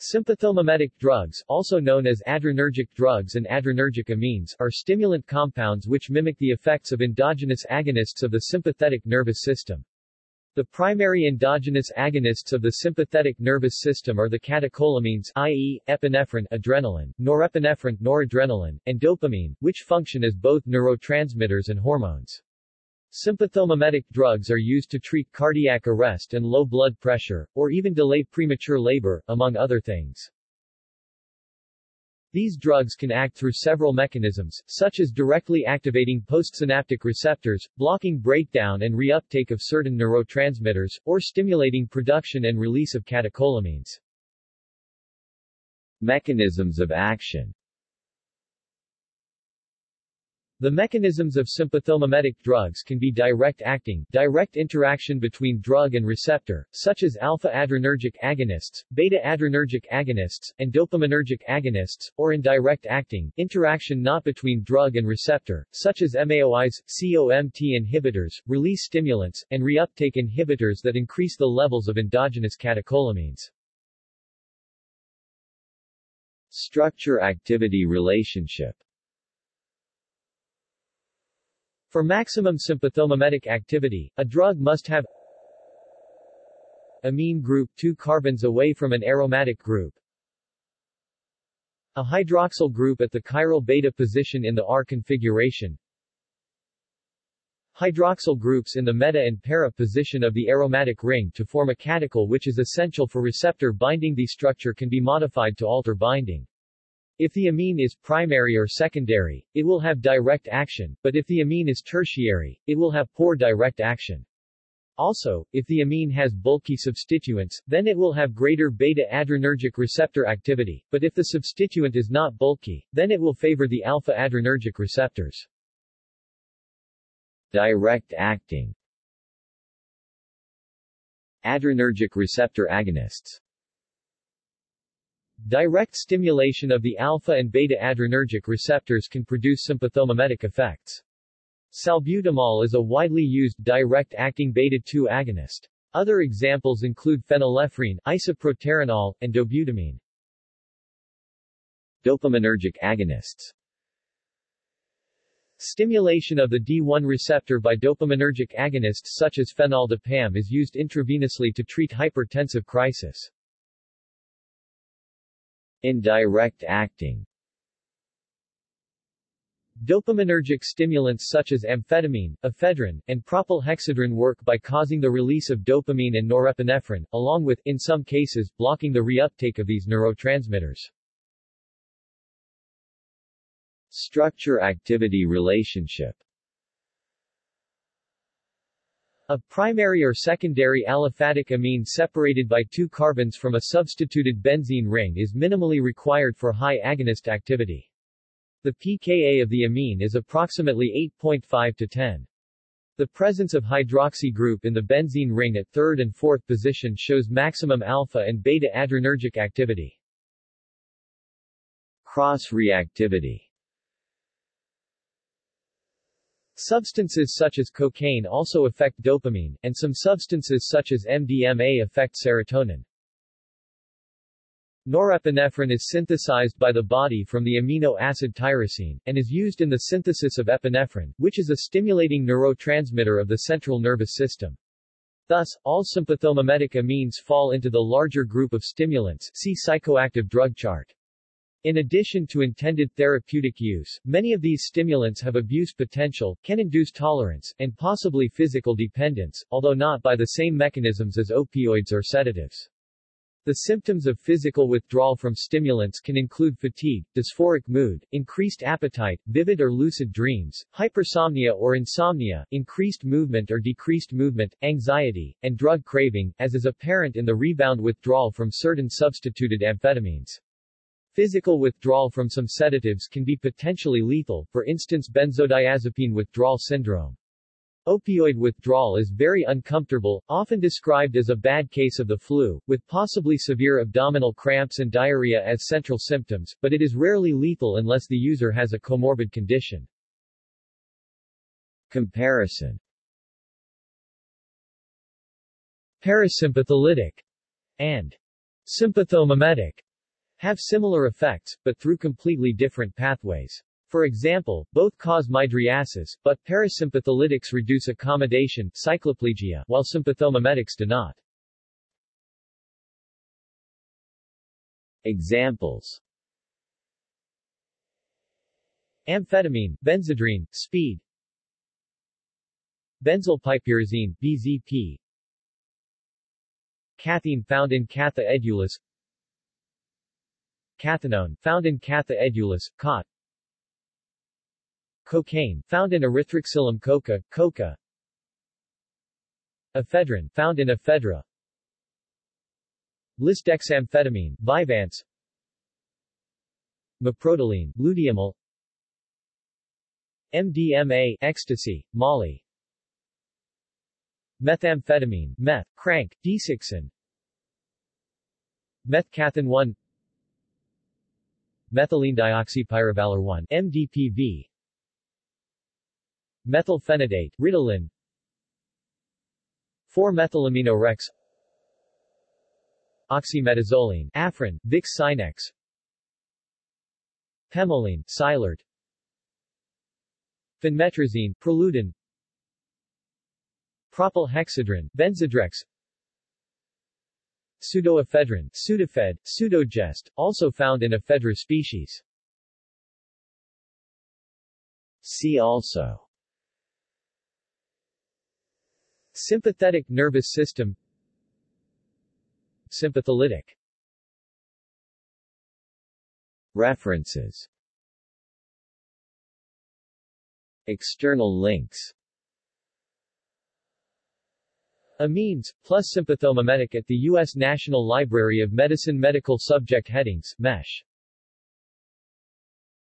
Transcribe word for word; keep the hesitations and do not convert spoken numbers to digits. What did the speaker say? Sympathomimetic drugs, also known as adrenergic drugs and adrenergic amines, are stimulant compounds which mimic the effects of endogenous agonists of the sympathetic nervous system. The primary endogenous agonists of the sympathetic nervous system are the catecholamines, that is, epinephrine, adrenaline, norepinephrine, noradrenaline, and dopamine, which function as both neurotransmitters and hormones. Sympathomimetic drugs are used to treat cardiac arrest and low blood pressure, or even delay premature labor, among other things. These drugs can act through several mechanisms, such as directly activating postsynaptic receptors, blocking breakdown and reuptake of certain neurotransmitters, or stimulating production and release of catecholamines. Mechanisms of action. The mechanisms of sympathomimetic drugs can be direct acting, direct interaction between drug and receptor, such as alpha-adrenergic agonists, beta-adrenergic agonists, and dopaminergic agonists, or indirect acting, interaction not between drug and receptor, such as M A O Is, C O M T inhibitors, release stimulants, and reuptake inhibitors that increase the levels of endogenous catecholamines. Structure-activity relationship. For maximum sympathomimetic activity, a drug must have amine group two carbons away from an aromatic group, a hydroxyl group at the chiral beta position in the R configuration, hydroxyl groups in the meta and para position of the aromatic ring to form a catechol, which is essential for receptor binding. The structure can be modified to alter binding. If the amine is primary or secondary, it will have direct action, but if the amine is tertiary, it will have poor direct action. Also, if the amine has bulky substituents, then it will have greater beta-adrenergic receptor activity, but if the substituent is not bulky, then it will favor the alpha-adrenergic receptors. Direct acting. Adrenergic receptor agonists. Direct stimulation of the alpha and beta adrenergic receptors can produce sympathomimetic effects. Salbutamol is a widely used direct-acting beta two agonist. Other examples include phenylephrine, isoproterenol, and dobutamine. Dopaminergic agonists. Stimulation of the D one receptor by dopaminergic agonists such as fenoldopam is used intravenously to treat hypertensive crisis. Indirect acting. Dopaminergic stimulants such as amphetamine, ephedrine, and propylhexedrine work by causing the release of dopamine and norepinephrine, along with, in some cases, blocking the reuptake of these neurotransmitters. Structure-activity relationship. A primary or secondary aliphatic amine separated by two carbons from a substituted benzene ring is minimally required for high agonist activity. The pKa of the amine is approximately eight point five to ten. The presence of hydroxy group in the benzene ring at third and fourth position shows maximum alpha and beta adrenergic activity. Cross-reactivity. Substances such as cocaine also affect dopamine, and some substances such as M D M A affect serotonin. Norepinephrine is synthesized by the body from the amino acid tyrosine, and is used in the synthesis of epinephrine, which is a stimulating neurotransmitter of the central nervous system. Thus, all sympathomimetic amines fall into the larger group of stimulants. See psychoactive drug chart. In addition to intended therapeutic use, many of these stimulants have abuse potential, can induce tolerance, and possibly physical dependence, although not by the same mechanisms as opioids or sedatives. The symptoms of physical withdrawal from stimulants can include fatigue, dysphoric mood, increased appetite, vivid or lucid dreams, hypersomnia or insomnia, increased movement or decreased movement, anxiety, and drug craving, as is apparent in the rebound withdrawal from certain substituted amphetamines. Physical withdrawal from some sedatives can be potentially lethal, for instance benzodiazepine withdrawal syndrome. Opioid withdrawal is very uncomfortable, often described as a bad case of the flu, with possibly severe abdominal cramps and diarrhea as central symptoms, but it is rarely lethal unless the user has a comorbid condition. Comparison. Parasympatholytic and sympathomimetic have similar effects, but through completely different pathways. For example, both cause mydriasis, but parasympatholytics reduce accommodation cycloplegia, while sympathomimetics do not. Examples: amphetamine, benzedrine, speed, benzylpiperazine, B Z P, caffeine found in Catha edulis, cathinone, found in Catha edulis, cot, cocaine, found in Erythroxylum coca, coca, ephedrine, found in Ephedra, Lisdexamphetamine, Vivance, Maprotiline, Ludiomil, M D M A, ecstasy, Molly, Methamphetamine, Meth, Crank, Desoxyn, Methcathinone, Methylene dioxypyrovalir one, M D P V, Methylphenidate, Ritalin, four methylaminorex, oxymetazoline, Afrin, Vicsinex, Pemoline, Silert, Phenmetrazine, Preludin, propylhexedrine, Benzedrex, pseudoephedrine, Sudafed, Pseudogest, also found in Ephedra species. See also: sympathetic nervous system, sympatholytic. References. External links. Amines, plus sympathomimetic at the U S National Library of Medicine. Medical subject headings, M E S H.